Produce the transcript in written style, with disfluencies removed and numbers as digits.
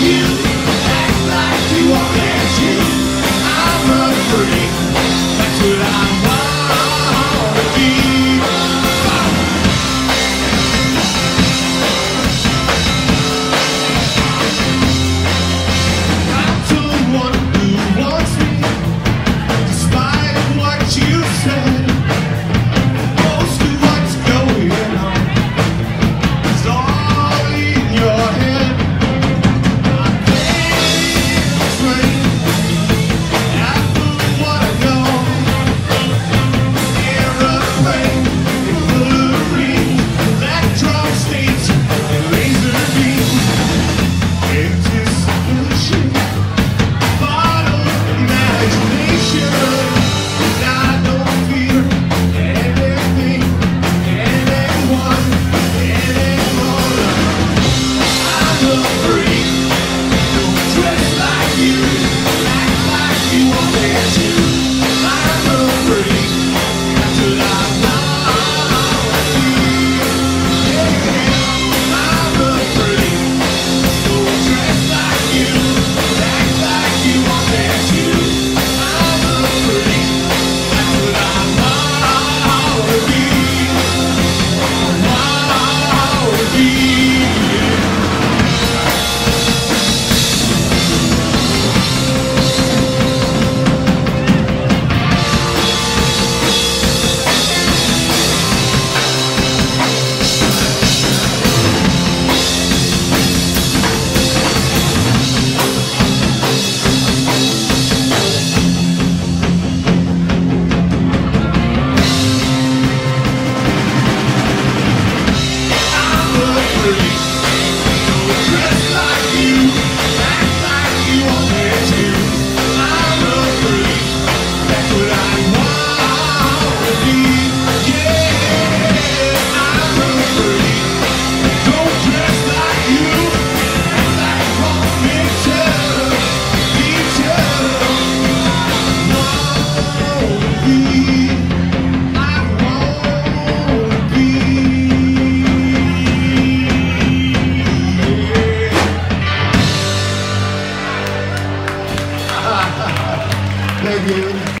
you.